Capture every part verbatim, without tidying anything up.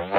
Yeah,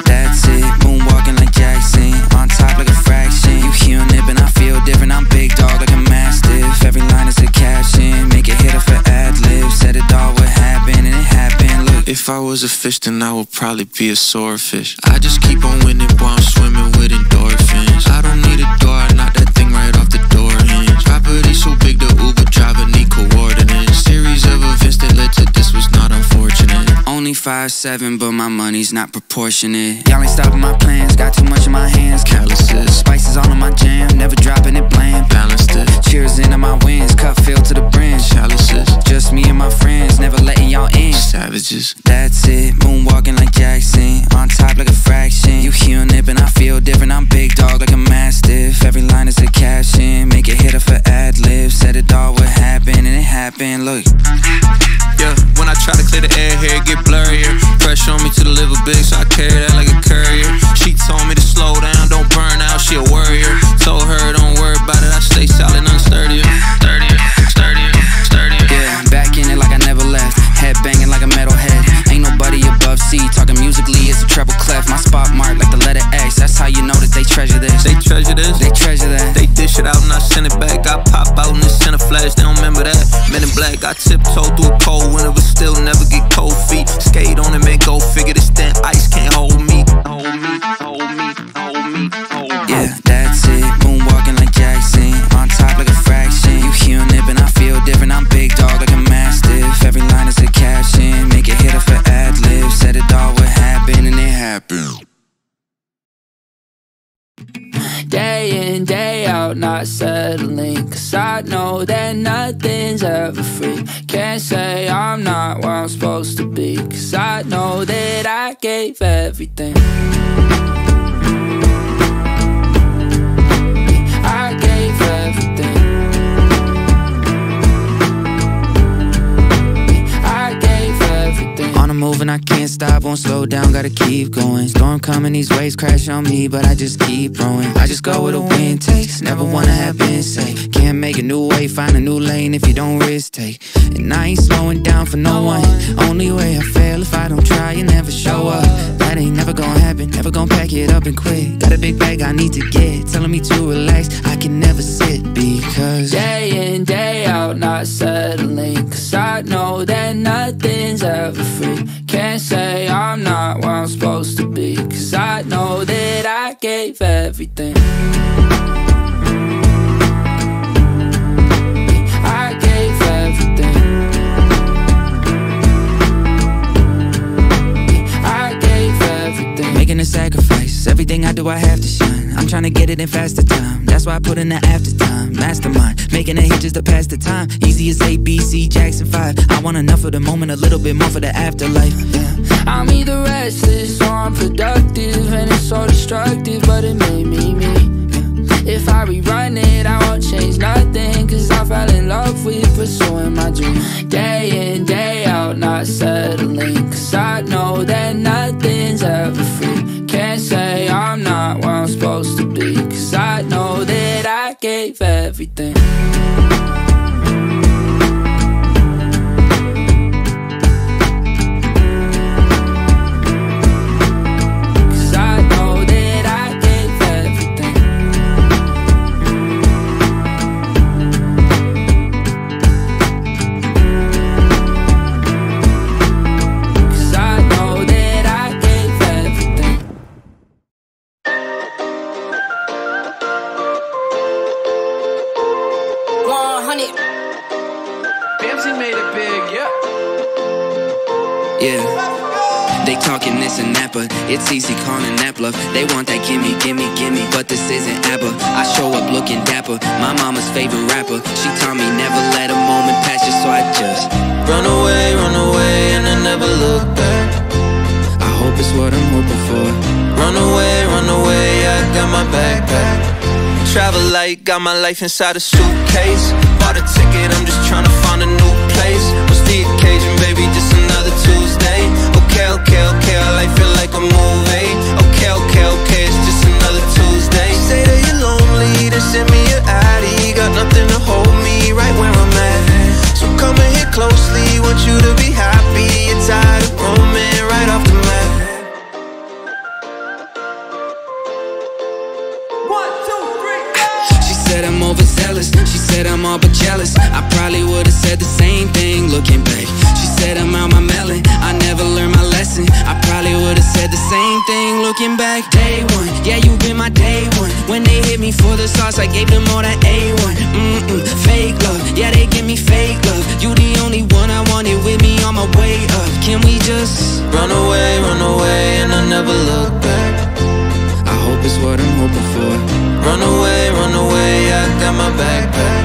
that's it. Moonwalking like Jackson, on top like a fraction. You hearing it, but I feel different. I'm big dog like a mastiff. Every line is a caption, make it hit up for ad libs. Said it all would happen, and it happened. Look, if I was a fish, then I would probably be a swordfish. I just keep on winning while I'm swimming with endorphins. I don't need a door, I knock that thing right off the door hinge. Property so big the Uber driver need coordinates. Series of events that led to this was not unfortunate. Only five seven, but my money's not proportionate. Y'all ain't stopping my plans, got too much in my hands. Calluses, spices all in my jam, never dropping it bland. Balanced it, cheers into my wins, cup filled to the brim. Chalices, just me and my friends, never letting y'all in. Savages, that's it, moonwalking like Jackson, on top like a fraction. You hearing it, but I feel different. I'm big dog like a mastiff. Every line is a caption, make it hit up for ad libs. Said it all would happen, and it happened. Look, yeah, when I try to clear the air here, it get blurrier. Pressure on me to deliver big, so I carry that like a courier. She told me to slow down, don't burn out. She a worrier. Told her don't worry about it. I stay solid, I'm sturdier, sturdier, sturdier, sturdier. Yeah, back in it like I never left. Head banging like a metalhead. Ain't nobody above C. Talking musically, it's a treble clef. My spot marked like the letter X. That's how you know that they treasure this. They treasure this. They treasure that. They dish it out and I send it back. I pop out and it's in a flash. They don't remember that. Men in black. I tiptoed through a cold winter, but still never get cold feet. Skate on it, man. Go figure this thing. Ice can't hold me. Hold me. Hold me. Hold me. Hold me. Yeah, that's it. Moonwalking like Jackson, on top like a fraction. You hearing it, but I feel different. I'm big dog like a mastiff. Every line is a caption. Make it hit up for ad lib. Said it all would happen, and it happened. Day in, day out, not settling. Cause I know that nothing's ever free. Can't say I'm not where I'm supposed to be. Cause I know that I gave everything. I gave everything. I gave everything. On a move and I can't stop, won't slow down, gotta keep going. Storm coming, these waves crash on me, but I just keep growing. I just go where the wind takes, never wanna have been safe. Can't make a new way, find a new lane if you don't risk take. And I ain't slowing down for no one. Only way I fail if I don't try and never show up. That ain't never gonna happen, never gonna pack it up and quit. Got a big bag I need to get, telling me to relax, I can never sit because day in, day out, not settling. Cause I know that nothing's ever free. Can't say I'm not where I'm supposed to be. Cause I know that I gave everything. I gave everything. I gave everything. Making a sacrifice, everything I do I have to shine. I'm trying to get it in faster time, that's why I put in the after time. Mastermind, making a hit just to pass the time. Easy as A B C, Jackson five. I want enough for the moment, a little bit more for the afterlife. Yeah. I'm either restless or unproductive, and it's so destructive, but it made me me. If I rerun it, I won't change nothing. Cause I fell in love with pursuing my dream. Day in, day out, not settling. Cause I know that nothing's ever free. Can't say I'm not where I'm supposed to be. Cause I know that I gave everything. It's easy calling that bluff. They want that gimme, gimme, gimme, but this isn't ABBA. I show up looking dapper, my mama's favorite rapper. She taught me never let a moment pass you, so I just run away, run away, and I never look back. I hope it's what I'm hoping for. Run away, run away, I got my backpack. Travel light, got my life inside a suitcase. Bought a ticket, I'm just trying to find a new place. What's the occasion, baby, just another Tuesday. Okay, okay, okay, I feel like I'm moving. Okay, okay, okay, it's just another Tuesday. Say that you're lonely, then send me your I D. Got nothing to hold me. She said I'm overzealous, she said I'm all but jealous. I probably would have said the same thing looking back. She said I'm out my melon, I never learned my lesson. I probably would have said the same thing looking back. Day one, yeah, you been my day one. When they hit me for the sauce, I gave them all that A one. Mm-mm, fake love, yeah, they give me fake love. You the only one I wanted with me on my way up. Can we just run away, run away, and I never look back? I hope it's what I'm hoping for. Run away, run away, I got my backpack.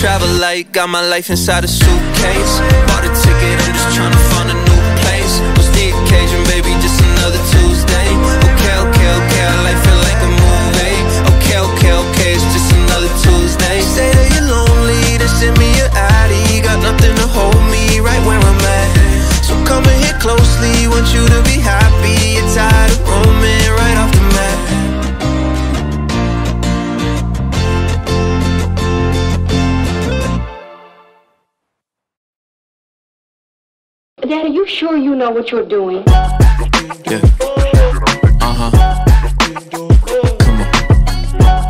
Travel light, got my life inside a suitcase. Bought a ticket, I'm just trying to find a new place. What's the occasion, baby, just another Tuesday. Okay, okay, okay, I like feel like a movie. Okay, okay, okay, it's just another Tuesday. Say that you're lonely, then send me your I D. Got nothing to hold me right where I'm at. So come in here closely, want you to be happy. You're tired of roaming right off the map. Dad, are you sure you know what you're doing? Yeah. Uh-huh. Come on.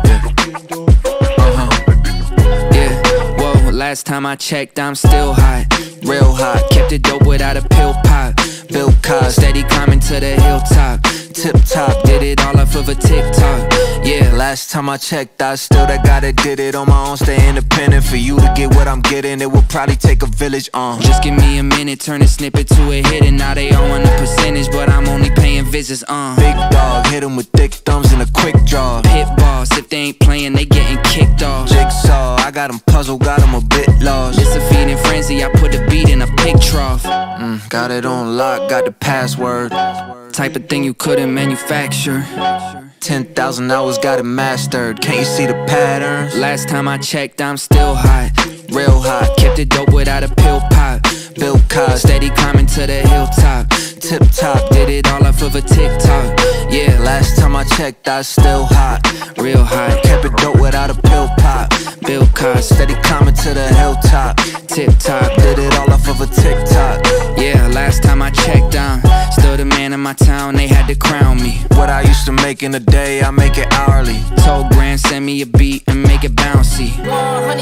Yeah. Uh-huh. Yeah. Whoa, last time I checked, I'm still hot. Real hot. Kept it dope without a pill pop. Built car, steady climbing to the hilltop. Tip top, did it all off of a TikTok. Yeah, last time I checked, I still that guy that did it on my own. Stay independent. For you to get what I'm getting, it would probably take a village on. Um. Just give me a minute, turn a snippet to a hit, and now they all on the percentage, but I'm only paying visits on. Um. Big dog, hit him with thick thumbs and a quick draw. Pitballs, if they ain't playing, they getting kicked off. Jigsaw, I got him puzzled, got him a bit lost. It's a feeding frenzy, I put a beat in a pig trough. Mm, got it on lock. Got the password. Type of thing you couldn't manufacture. Ten thousand hours, got it mastered. Can't you see the patterns? Last time I checked, I'm still hot. Real hot, kept it dope without a pill pop. Built car, steady climbing to the hilltop. Tip top, did it all off of a TikTok. Yeah, last time I checked, I still hot. Real hot, kept it dope without a pill pop. Built car, steady climbing to the hilltop. Tip top, did it all off of a TikTok. Yeah, last time I checked, I'm still the man in my town, they had to crown me. What I used to make in a day, I make it hourly. Told Grand, send me a beat and make it bouncy.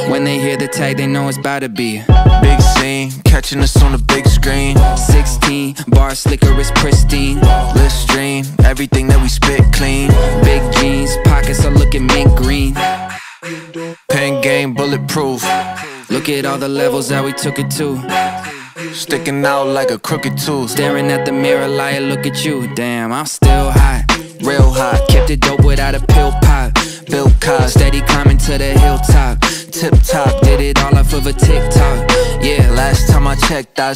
When they hear the tag, they know it's about to be big scene, catching us on the big screen. Sixteen, bar slicker is pristine. Listerine, everything that we spit clean. Big jeans, pockets are looking mint green. Pen game, bulletproof. Look at all the levels that we took it to. Sticking out like a crooked tooth. Staring at the mirror, liar, look at you. Damn, I'm still hot. Real hot, kept it dope without a pill pop. Built car, steady climbing to the hilltop. Tip top, did it all off of a TikTok. Yeah, last time I checked, I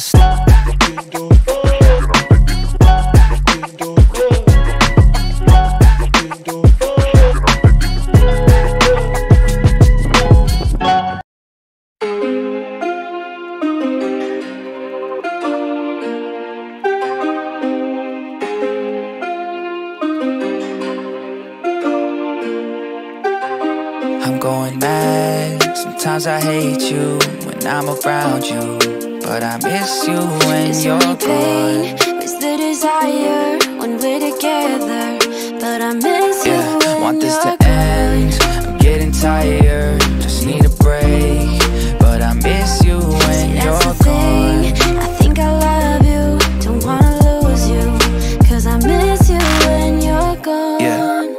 I hate you when I'm around you, but I miss you when it's you're gone. Pain is the desire when we're together, but I miss yeah, you when want this you're to end. I'm getting tired, just need a break, but I miss you when See, that's you're the gone. Thing. I think I love you, don't wanna lose you, cause I miss you when you're gone. Yeah,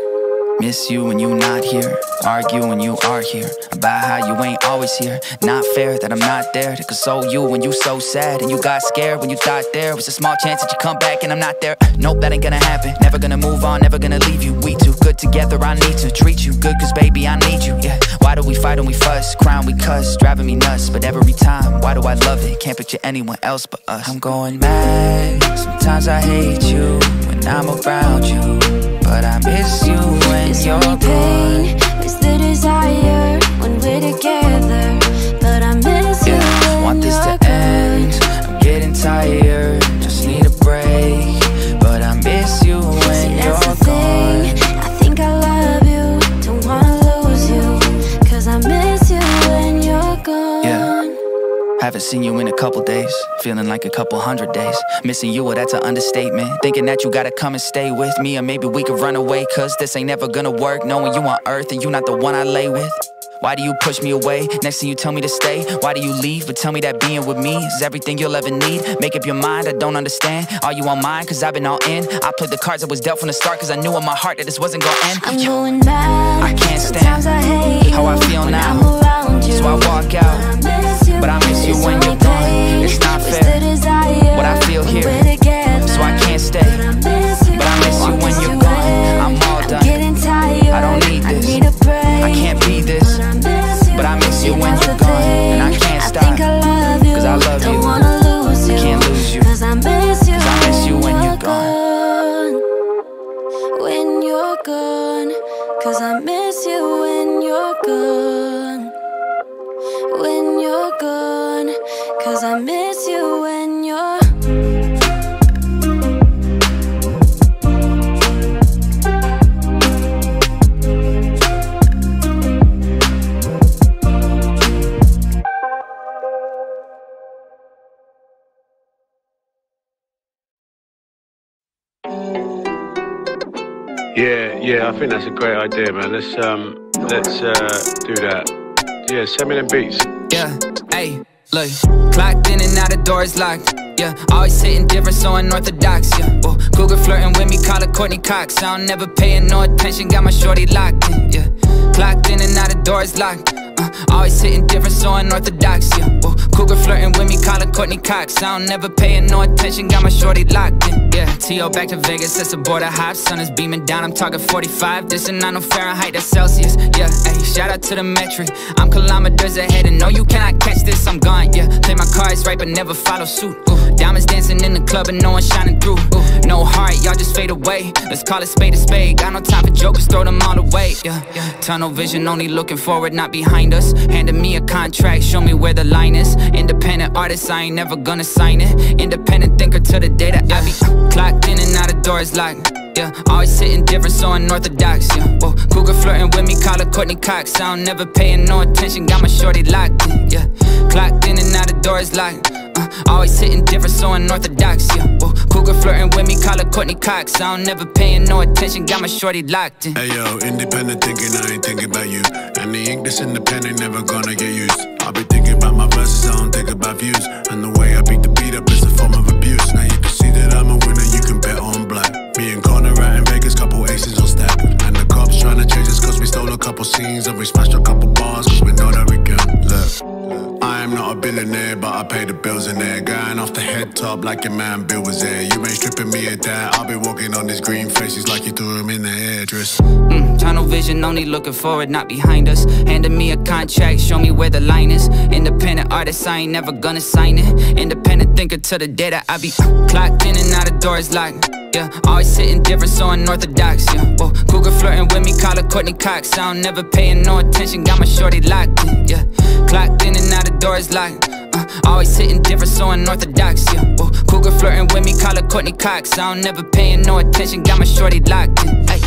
miss you when you're not here. Argue when you are here about how you ain't always here. Not fair that I'm not there to console you when you so sad. And you got scared when you thought there was a small chance that you come back and I'm not there. Nope, that ain't gonna happen. Never gonna move on, never gonna leave you. We too good together, I need to treat you good, cause baby I need you, yeah. Why do we fight and we fuss? Crown we cuss, driving me nuts. But every time, why do I love it? Can't picture anyone else but us. I'm going mad, sometimes I hate you when I'm around you, but I miss you when it's you're gone. The desire when we're together, but I miss yeah, you when want this you're to gone. End. I'm getting tired, just need a break, but I miss you when See, that's you're the gone. Thing. I think I love you, don't wanna lose you, cause I miss you when you're gone. Yeah. Haven't Haven't seen you in a couple days, feeling like a couple hundred days. Missing you, well, that's an understatement. Thinking that you gotta come and stay with me, or maybe we could run away, cause this ain't never gonna work. Knowing you on earth and you not the one I lay with. Why do you push me away? Next thing you tell me to stay. Why do you leave? But tell me that being with me is everything you'll ever need. Make up your mind, I don't understand. Are you on mine? Cause I've been all in. I played the cards I was dealt from the start, cause I knew in my heart that this wasn't gonna end. I'm going back. I can't stand I hate how I feel now. I'm you. So I walk out. I but I miss you when you're gone. It's not fair desire, what I feel here. So I can't stay. But I miss you, but I miss you when you're gone. I'm all done. I'm tired. I don't need this. I, need I can't be this. But I miss you when you're gone, and I can't stop. I I Cause I love you. I can't lose you. Cause I miss you, Cause I miss you when you're gone. When you're gone. Cause I miss you when you're gone. When you're gone. Cause I miss you when you're Yeah, yeah, I think that's a great idea, man. Let's um, let's uh, do that. Yeah, send me them beats. Yeah, hey, look, clocked in and out, the door's locked. Yeah, always hitting different, so unorthodox. Yeah, oh, Google flirting with me, call her Courteney Cox. I don't never paying no attention, got my shorty locked in. Yeah, clocked in and out, the door's locked. Uh, always hitting different, so unorthodox, yeah. Ooh, cougar flirting with me, call her Courteney Cox. I don't never paying no attention, got my shorty locked in, yeah. T O back to Vegas, that's a border hop. Sun is beaming down, I'm talking forty-five. This and not no Fahrenheit, that's Celsius, yeah. Ay, shout out to the metric, I'm kilometers ahead. And no, you cannot catch this, I'm gone, yeah. Play my cards right, but never follow suit. Ooh, diamonds dancing in the club and no one shining through. Ooh, no heart, y'all just fade away. Let's call it spade a spade, got no time for jokers, throw them all away, yeah, yeah. Tunnel vision, only looking forward, not behind us. Handed me a contract, show me where the line is. Independent artist, I ain't never gonna sign it. Independent thinker till the day that I be uh, clocked in and out, the door's locked. Yeah, always sitting different, so unorthodox. Yeah, whoa, Cougar flirting with me, call her Courteney Cox. I don't never paying no attention, got my shorty locked in. Yeah, clocked in and out, the door's locked. Uh, always hitting different, so unorthodox, yeah. Ooh, cougar flirting with me, call her Courteney Cox. I don't never paying no attention, got my shorty locked in. Hey yo, independent thinking, I ain't thinking about you. And the ink that's independent never gonna get used. I'll be thinking about my verses, I don't think about views. And the way I beat the beat up is a form of abuse. Now you can see that I'm a winner, you can bet on black. Me and Connor out in Vegas, couple aces on stack. And the cops trying to chase us cause we stole a couple scenes. And we smashed a couple bars cause we know that we can. Look, I am not a billionaire, but I pay the bills in there. Going off the head top like your man Bill was there. You ain't stripping me at that. I'll be walking on these green faces like you threw him in the hairdress. Mm, tunnel vision, only looking forward, not behind us. Handed me a contract, show me where the line is. Independent artist, I ain't never gonna sign it. Independent thinker till the day that I be uh, clocked in and out, the door's locked. Yeah, always sitting different, so unorthodox, yeah. Whoa, cougar flirting with me, call her Courteney Cox. I don't never paying no attention, got my shorty locked in, yeah. Clocked in and out, the door's locked. Uh, always sitting different, so unorthodox, yeah. Whoa, cougar flirting with me, call her Courteney Cox. I don't never paying no attention, got my shorty locked in, ay.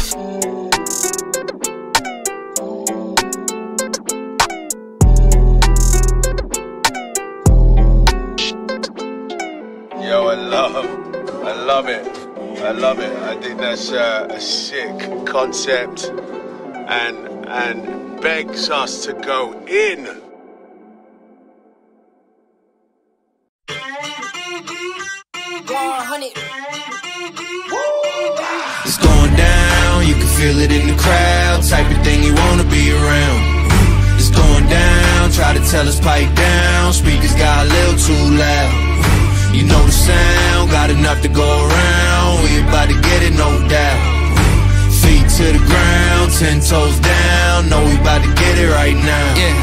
Yo, I love, I love it. I love it. I think that's uh, a sick concept and and begs us to go in. It's going down, you can feel it in the crowd, type of thing you wanna be around. It's going down, try to tell us pipe down, speakers got a little too loud. You know the sound, got enough to go around, we about to get it, no doubt. Feet to the ground, ten toes down, know we about to get it right now. Yeah,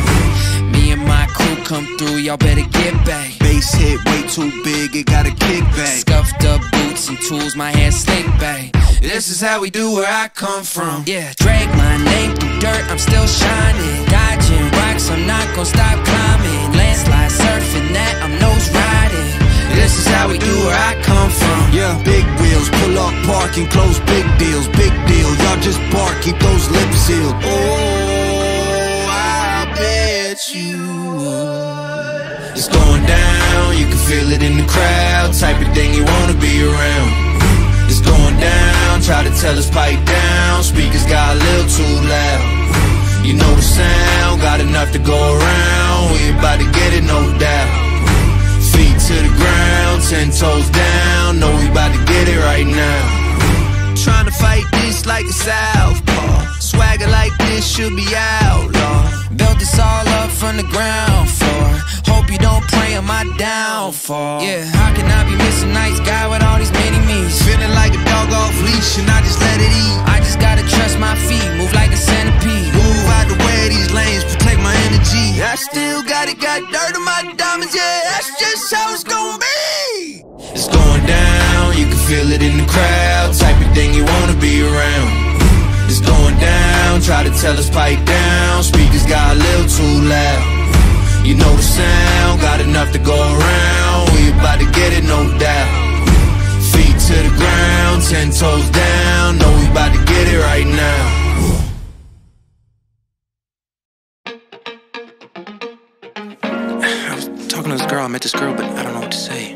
me and my crew come through, y'all better get back. Bass hit way too big, it got a kickback. Scuffed up boots and tools, my hair slick back. This is how we do where I come from. Yeah, drag my name through dirt, I'm still shining. Dodging rocks, I'm not gon' stop climbing. Landslide surfing that, I'm nose riding. This is how we do where I come from. Yeah, big wheels, pull up, parking, close, big deals, big deal. Y'all just bark, keep those lips sealed. Oh, I bet you. It's going down, you can feel it in the crowd, type of thing you wanna be around. It's going down, try to tell us pipe down, speakers got a little too loud. You know the sound, got enough to go around, we about to get it, no doubt. Feet to the ground, ten toes down, know we about to get it right now. Trying to fight this like a southpaw, swagger like this should be outlaw. Built this all up from the ground floor, hope you don't pray on my downfall. Yeah, how can I be missing nice guy with all these mini-me's? Feeling like a dog off leash and I just let it eat. I just gotta trust my feet, move like a centipede. Move out the way, these lanes protect my energy. I still got it, got dirt on my diamonds, yeah, that's just how it's gonna be. It's going down, you can feel it in the crowd, type of thing you wanna be around. It's going down, try to tell us pipe down, speakers got a little too loud. You know the sound, got enough to go around, we about to get it, no doubt. Feet to the ground, ten toes down, know we about to get it right now. I was talking to this girl, I met this girl, but I don't know what to say.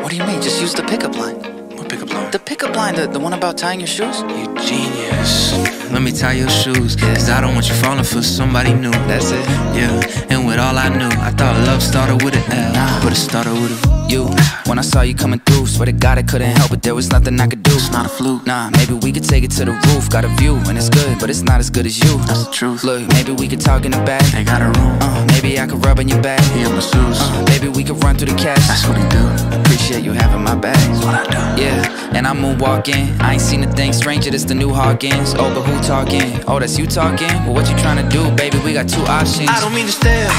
What do you mean? Just use the pickup line. Pickup line. The pickup line, the, the one about tying your shoes? You genius. Let me tie your shoes, cause I don't want you falling for somebody new. That's it. Yeah, and with all I knew, I thought love started with an L, nah, but it started with a U. When I saw you coming through, swear to God I couldn't help it, there was nothing I could do. It's not a fluke. Nah, maybe we could take it to the roof. Got a view, and it's good, but it's not as good as you. That's the truth. Look, maybe we could talk in the back. They got a room. Uh, maybe I could rub in your back. Yeah, my shoes. Uh, maybe we could run through the cash. That's what I do. Appreciate you having my back. That's what I do. Yeah. And I'm moonwalking, I ain't seen a thing stranger, this the new Hawkins. Oh, but who talking? Oh, that's you talking? Well, what you trying to do, baby? We got two options. I don't mean to stare,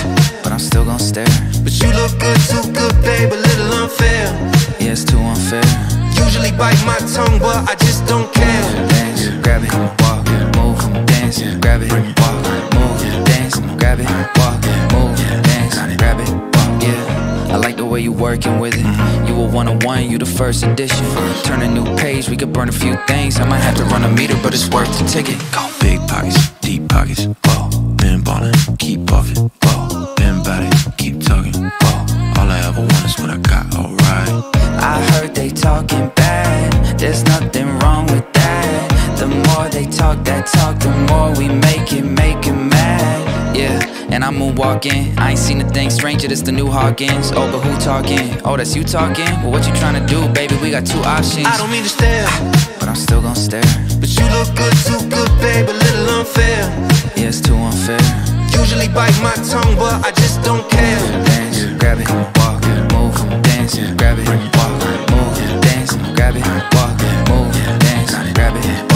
but I'm still gonna stare. But you look good, too good, babe, a little unfair. Yeah, it's too unfair. Usually bite my tongue, but I just don't care. Dance, grab it, walk, move, dance, grab it, walk, move, dance, grab it, walk, move, dance, grab it, walk, yeah. I like the way you working with it. You a one-on-one, you the first edition. Turn a new page, we could burn a few things. I might have to run a meter, but it's worth the ticket. Go big pockets, deep pockets, ball. Been ballin', keep off it, ball. Been bout it, keep talking, ball. All I ever want is what I got, alright. I heard they talking bad, there's nothing wrong with that. The more they talk that talk, the more we make it, make it mad, yeah. And I'm moonwalking, I ain't seen a thing stranger, this the new Hawkins. Oh, but who talking? Oh, that's you talking? Well, what you trying to do, baby? We got two options. I don't mean to stare, but I'm still gonna stare. But you look good, too good, babe, a little unfair. Yeah, it's too unfair. Usually bite my tongue, but I just don't care. Dance, grab it, walk, move. Dance, grab it, walk, move. Dance, grab it, walk, move. Dance, grab it, walk.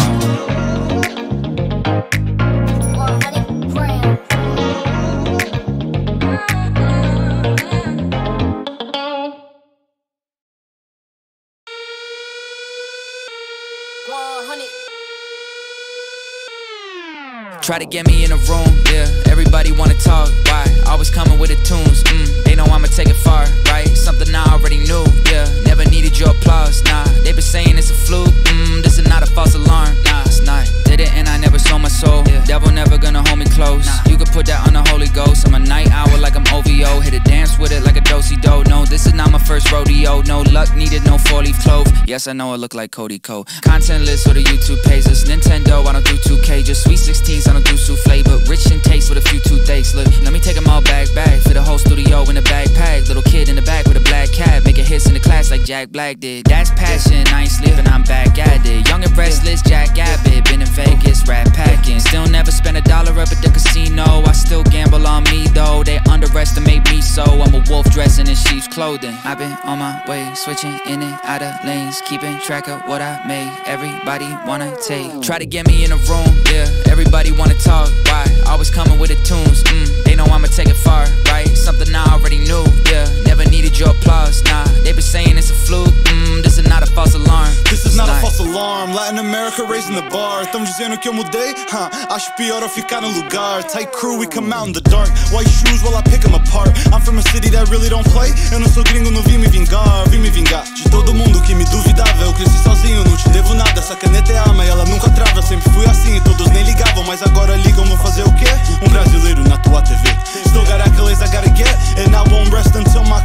Try to get me in a room, yeah, everybody wanna talk, why? Always coming with the tunes, mm, they know I'ma take it far, right? Something I already knew, yeah, never needed your applause, nah. They been saying it's a fluke, mm, this is not a false alarm, nah, it's not. Did it and I never sold my soul, yeah. Devil never gonna hold me close, nah. You can put that on the Holy Ghost, I'm a night owl like I'm O V O. Hit a dance with it like a do-si-do, no, this is not my first rodeo. No luck needed, no four-leaf clove, yes, I know I look like Cody Cole. Content list for the YouTube pages, Nintendo, I don't do two K, just sweet sixteens, I don't do souffle, but rich in taste with a few toothaches. Look, let me take them all back, back for the whole studio in the backpack. Little kid in the back with a black cat, making hits in the class like Jack Black did. That's passion, I ain't sleeping, I'm back at it. Young and restless, Jack Abbott, been in Vegas, rat packing. Still never spent a dollar up at the casino. I still gamble on me though, they underestimate me, so I'm a wolf dressing in sheep's clothing. I've been on my way, switching in and out of lanes, keeping track of what I made. Everybody wanna take, try to get me in a room, yeah, everybody wanna talk, why? Always coming with the tunes, mm, they know I'ma take it far, right? Something I already knew, yeah, never needed your applause, nah. They been saying it's a fluke, mm, this is not a false alarm. This is not a false alarm, Latin America raising the bar. Estão dizendo que eu mudei, huh, acho pior eu ficar no lugar. Tight crew, we come out in the dark, white shoes while I pick them apart. I'm from a city that really don't play, eu não sou gringo, não vim me vingar, vim me vingar. De todo mundo que me duvidava, eu cresci sozinho, não te devo nada. Essa caneta é ama e ela nunca trava, eu sempre fui assim e todos nem ligavam, mas agora ligam, vou fazer o quê? Um brasileiro na tua T V. Still got accolades I gotta get, and I won't rest until my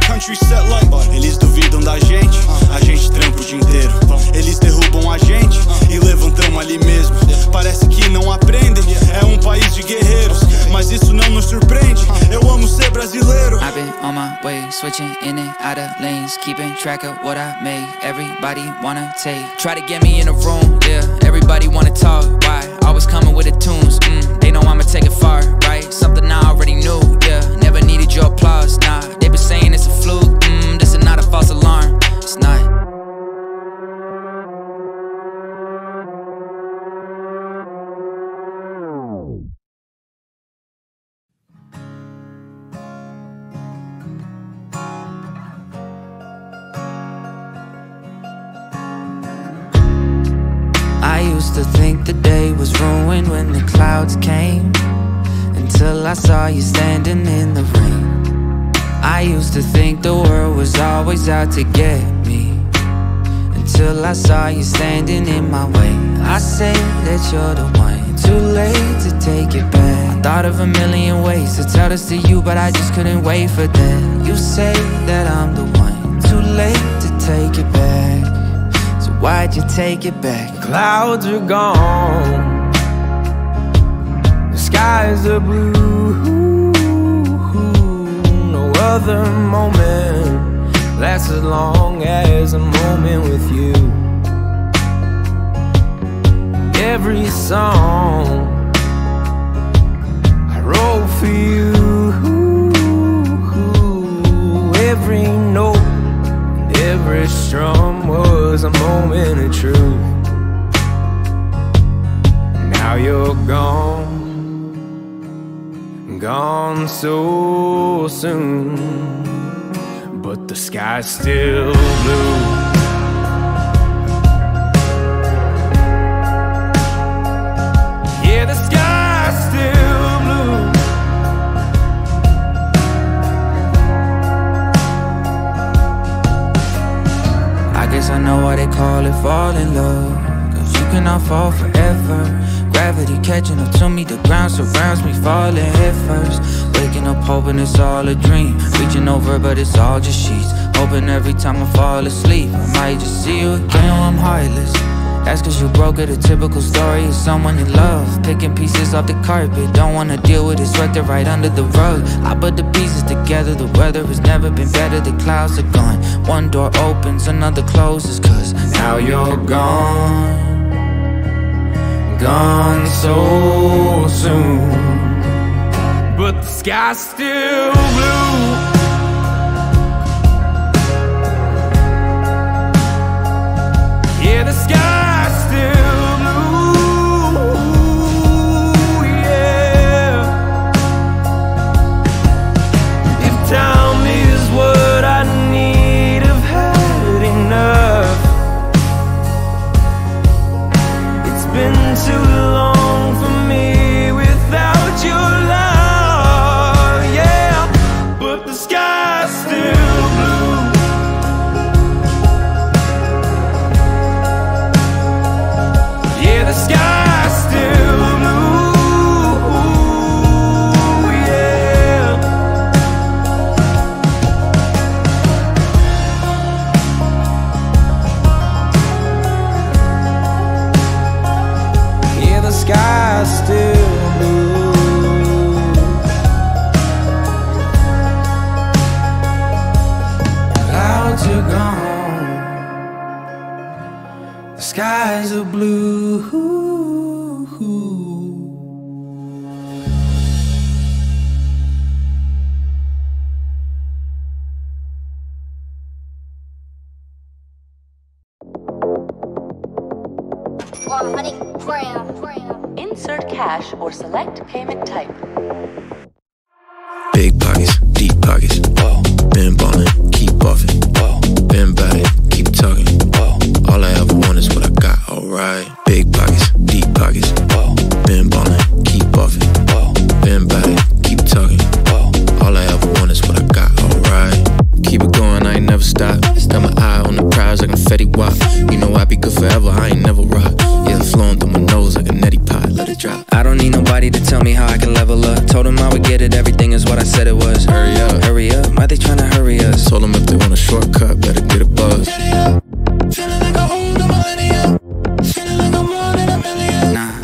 parece que não aprendem. É um país de guerreiros, mas isso não nos surpreende. Eu amo ser brasileiro. I've been on my way, switching in and out of lanes, keeping track of what I made. Everybody wanna take, try to get me in a room, yeah. Everybody wanna talk, why? Always coming with the tunes, mm, they know I'ma take it far, right? Something I already knew, yeah. Never needed your applause, nah. They been saying it's a fluke, mm, this is not a false alarm, it's not. To think the day was ruined when the clouds came, until I saw you standing in the rain. I used to think the world was always out to get me, until I saw you standing in my way. I say that you're the one, too late to take it back. I thought of a million ways to tell this to you, but I just couldn't wait for that. You say that I'm the one, too late to take it back. Why'd you take it back? Clouds are gone, the skies are blue. No other moment lasts as long as a moment with you. Every song I wrote for you, every note, every strum was a moment of truth. Now you're gone, gone so soon, but the sky's still blue. Yeah, the sky's still blue. Guess I know why they call it fall in love, cause you cannot fall forever. Gravity catching up to me, the ground surrounds me, falling head first. Waking up hoping it's all a dream, reaching over but it's all just sheets. Hoping every time I fall asleep I might just see you again. Oh, I'm heartless, that's cause you broke it. A typical story of someone in love, picking pieces off the carpet. Don't wanna deal with it, swept it right under the rug. I put the pieces together, the weather has never been better. The clouds are gone, one door opens, another closes, cause now you're gone, gone so soon, but the sky's still blue. Yeah, the sky's still blue, yeah. If time is what I need, I've had enough. It's been too long for me without your love, yeah. But the sky's still blue. Skies are blue. Insert cash or select payment type. Big pockets, deep pockets. Whoa. Been ballin', keep buffin'. Whoa. Been bout it, keep talking. Whoa. All I ever want is what I got, alright. Big pockets, deep pockets. Whoa. Been ballin', keep buffin'. Whoa. Been bout it, keep talking. Whoa. All I ever want is what I got, alright. Keep it going, I ain't never stop. Got my eye on the prize like I'm Fetty Wap. You know I be good forever, I ain't never rock. Yeah, I'm flowing through my nose like a neti pot, let it drop. I don't need nobody to tell me how I can level up. Told them I would get it, everything is what I said it was. Hurry up, hurry up, why they tryna hurry us? Told them if they want a shortcut, better get a buzz. Feeling like I own the money up. Feeling like I'm one in a million. Nah.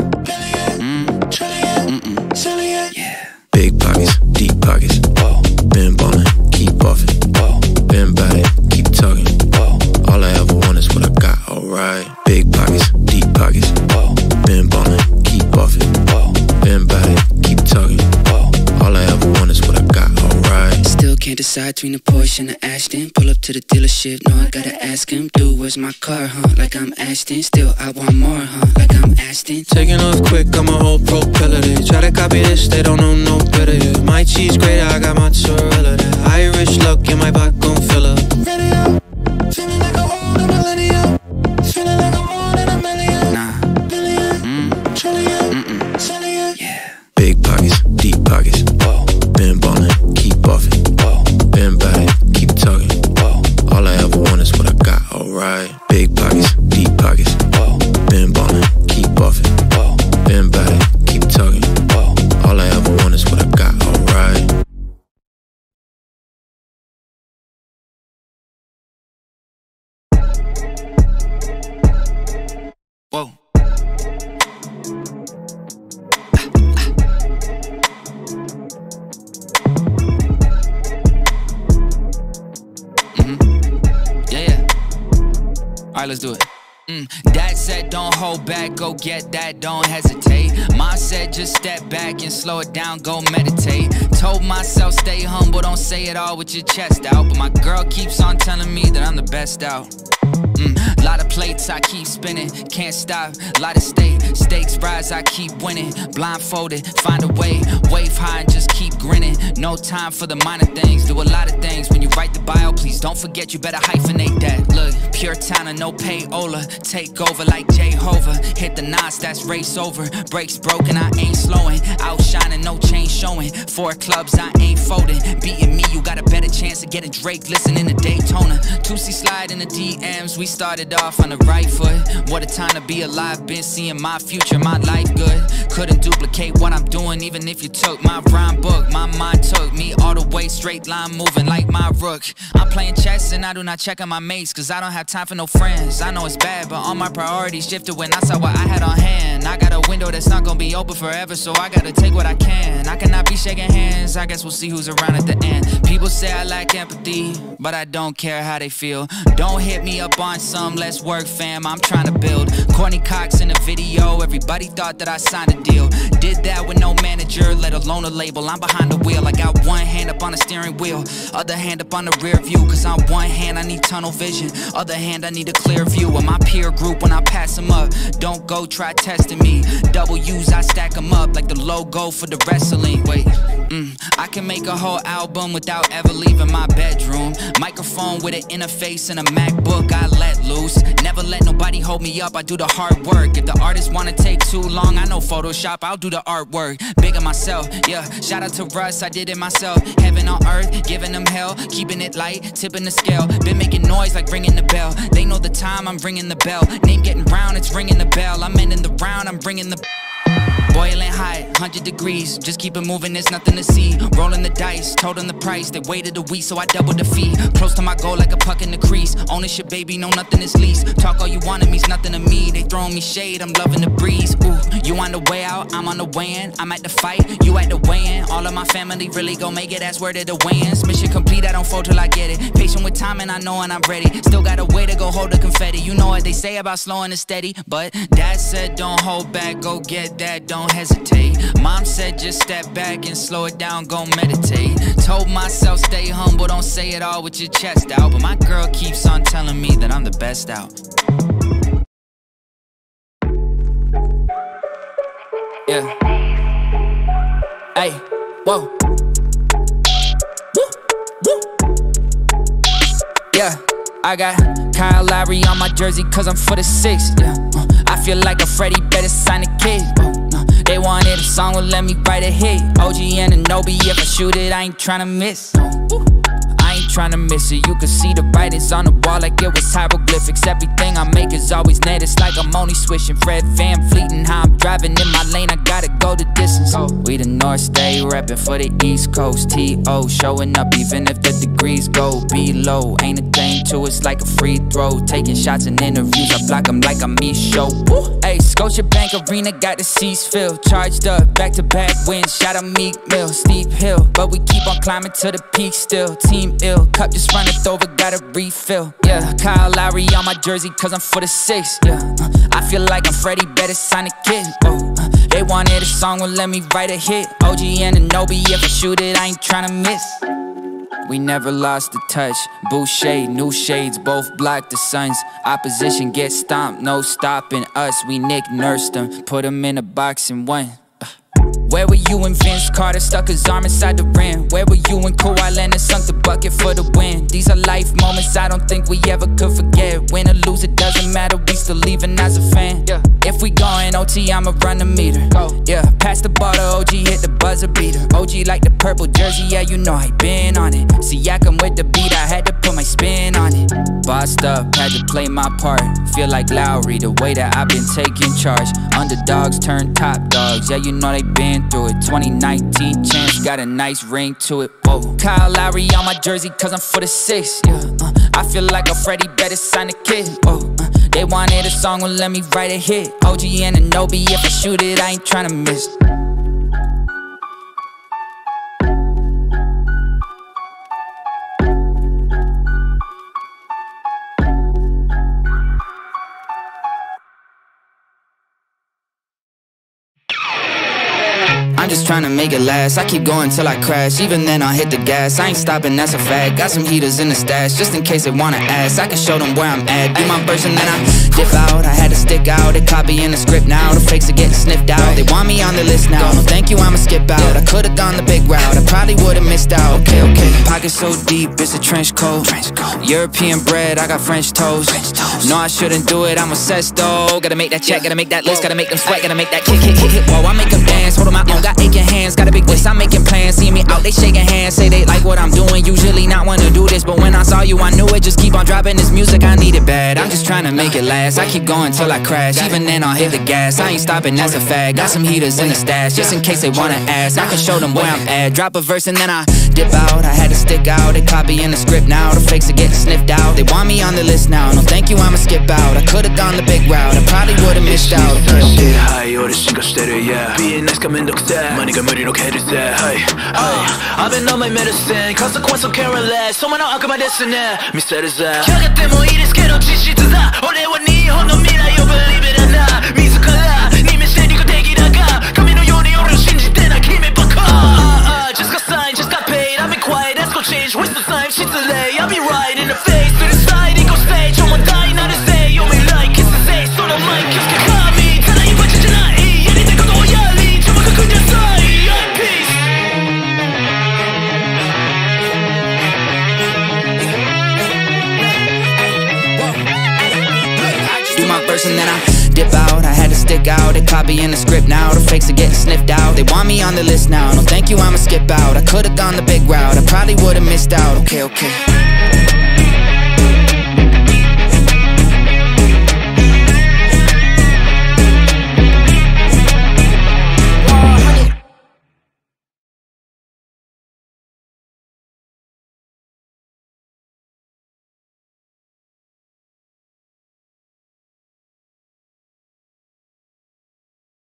between the Porsche and the Ashton. Pull up to the dealership, no, I gotta ask him. Dude, where's my car, huh? Like I'm Ashton. Still, I want more, huh? Like I'm Ashton. Taking off quick, I'm a whole propeller. They try to copy this, they don't know no better, yeah. My cheese grater, I got mozzarella there. Irish luck in my back gon' fill up. Feeling like a older millennial. Feeling like I'm more than a million. Nah. Billion, mm. trillion, mm-mm. Trillion. Yeah. Big pockets, deep pockets. Whoa. Been ballin', keep off it. Whoa. Been bout it, keep talking. Whoa. All I ever want is what I got, alright. Big pockets, deep pockets. Whoa. Been ballin', keep off it. Whoa. Been bout it, keep talking. Whoa. All I ever want is what I got, alright. Whoa. Alright, let's do it. Mm, that said, don't hold back, go get that, don't hesitate. Mom said, just step back and slow it down, go meditate. Told myself, stay humble, don't say it all with your chest out. But my girl keeps on telling me that I'm the best out. Mm, lot of plates, I keep spinning, can't stop. Lot of state, stakes rise, I keep winning. Blindfolded, find a way, wave high and just keep grinning. No time for the minor things, do a lot of things. When you write the bio, please don't forget you better hyphenate that. Look, pure Tana, no payola. Take over like Jehovah. Hit the knots, that's race over. Brakes broken, I ain't slowing. Outshining, no chain showing. Four clubs, I ain't folding. Beating me, you got a better chance of getting Drake. Listening to Daytona, two C slide in the D Ms. We started off on the right foot. What a time to be alive. Been seeing my future, my life good. Couldn't duplicate what I'm doing, even if you took my rhyme book. My mind took me all the way, straight line moving like my rook. I'm playing chess and I do not check on my mates, cause I don't have time for no friends. I know it's bad, but all my priorities shifted when I saw what I had on hand. I got a window that's not gonna be open forever, so I gotta take what I can. I cannot be shaking hands, I guess we'll see who's around at the end. People say I lack empathy, but I don't care how they feel. Don't hit me up on some, let's work fam, I'm trying to build. Courteney Cox in the video, everybody thought that I signed a deal. Did that with no manager, let alone a label. I'm behind the wheel, I got one hand up on the steering wheel, other hand up on the rear view. Cause on one hand I need tunnel vision, other hand I need a clear view of my peer group when I pass them up. Don't go try testing me, double U's I stack them up like the logo for the wrestling. Wait, mm, I can make a whole album without ever leaving my bedroom. Microphone with an interface and a MacBook I let loose. Never let nobody hold me up, I do the hard work. If the artist wanna take too long, I know Photoshop, I'll do the artwork. Big on myself, yeah, shout out to Russ, I did it myself. Heaven on earth, giving them hell, keeping it light, tipping the scale. Been making noise like ringing the bell, they know the time, I'm ringing the bell. Name getting round, it's ringing the bell. I'm ending the round, I'm bringing the... Boiling hot, one hundred degrees, just keep it moving, there's nothing to see. Rolling the dice, told them the price, they waited a week, so I doubled the fee. Close to my goal like a puck in the crease. Ownership, baby, no nothing is lease. Talk all you want, it means nothing to me. They throwing me shade, I'm loving the breeze. Ooh, you on the way out, I'm on the way in. I'm at the fight, you at the weigh-in. All of my family really gon' make it, that's where they're the weigh-ins. Mission complete, I don't fold till I get it. Patient with time and I know and I'm ready. Still got a way to go hold the confetti. You know what they say about slowing and steady, but that said, don't hold back, go get that, don't Don't hesitate. Mom said just step back and slow it down, go meditate. Told myself stay humble, don't say it all with your chest out. But my girl keeps on telling me that I'm the best out. Yeah. Hey, whoa. Woo, woo. Yeah, I got Kyle Lowry on my jersey cause I'm for the six. Yeah. Uh, I feel like a Freddie, better sign a kid. They wanted a song, well let me write a hit. O G and Anobi, if I shoot it, I ain't tryna miss. I ain't tryna miss it. You can see the writings on the wall like it was hieroglyphics. Everything I make is always net, it's like I'm only swishing. Fred Van Fleet and how I'm driving in my lane, I gotta go the distance. We the North, stay reppin' for the East Coast. T O showing up even if the degrees go below. Ain't a thing to it's like a free throw. Taking shots and interviews, I block them like I'm Micho. Hey, Scotiabank Arena got the seats filled. Charged up, back to back wins. Shout out Meek Mill, steep hill, but we keep on climbing to the peak still. Team ill, cup just runneth over, gotta refill. Yeah, Kyle Lowry on my jersey cause I'm for the six. Yeah, uh, I feel like I'm Freddie, better sign a kid. Oh, uh, they wanted a song, well let me write a hit. O G and Anobi, if I shoot it, I ain't tryna miss. We never lost the touch. Boucher, new shades, both block the suns. Opposition get stomped, no stopping us. We Nick nursed them, put them in a box and won. Where were you when Vince Carter stuck his arm inside the rim? Where were you when Kawhi Leonard sunk the bucket for the win? These are life moments I don't think we ever could forget. Win or lose, it doesn't matter, we still leaving as a fan. Yeah. If we going O T, I'ma run the meter. Go. Yeah, pass the ball to O G, hit the buzzer beater. O G like the purple jersey, yeah, you know I been on it. Siakam with the beat, I had to put my spin on it. Bossed up, had to play my part. Feel like Lowry, the way that I've been taking charge. Underdogs turn top dogs, yeah, you know they been through it. Twenty nineteen chance, got a nice ring to it. Whoa. Kyle Lowry on my jersey cause I'm for the six. Yeah, uh, I feel like a Freddie, better sign a kid. Oh, uh, they wanted a song, well let me write a hit. O G and Anobi, if I shoot it, I ain't tryna miss. Just trying to make it last, I keep going till I crash. Even then I hit the gas, I ain't stopping, that's a fact. Got some heaters in the stash, just in case they wanna ask. I can show them where I'm at, be my person, then I dip out. I had to stick out, they copying the script now. The fakes are getting sniffed out, they want me on the list now. No thank you, I'ma skip out, I could've gone the big route. I probably would've missed out, okay, okay. Pocket so deep, it's a trench coat. European bread, I got French toast. No, I shouldn't do it, I'm obsessed though. Gotta make that check, gotta make that list, gotta make them sweat, gotta make that kick, kick, kick, kick. Whoa, I make them dance, hold on my own, got aching hands, got a big voice, I'm making plans. See me out, they shaking hands, say they like what I'm doing. Usually not wanna do this, but when I saw you I knew it. Just keep on dropping this music, I need it bad. I'm just trying to make it last, I keep going till I crash. Even then I'll hit the gas, I ain't stopping, that's a fact. Got some heaters in the stash, just in case they wanna ask. I can show them where I'm at, drop a verse and then I dip out. I had to stick out, they copying the script now. The fakes are getting sniffed out, they want me on the list now. No thank you, I'ma skip out, I could've gone the big route. I probably would've missed out, okay. 만이가 물 이렇게 해줄 때 hey, hey. I've been on my medicine, consequence of caring less. 소만 어 아까 말 됐으네, 미스터 Zell. 혀가 때문에 이 리스크로 지시드다. 어려워 니 혼놈이라, you believe it or not. 미숙하라, 니 메시지고 대기라가. 감히는 요리 오른 신지대나 김에 박아. Uh, uh, just got signed, just got paid. I've been quiet, that's gonna change. Waste the time, shit delay. I'll be right in the face. To the side, it goes stay. 정말 다이 나를 say, you may like it, say. So don't mind, just get caught me. 달라이 번지잖아, 이 연이 될 거고 오열리. 저만 그 그녀 사이. And then I dip out, I had to stick out, they copying the script now. The fakes are getting sniffed out, they want me on the list now. No thank you, I'ma skip out, I could've gone the big route. I probably would've missed out, okay, okay.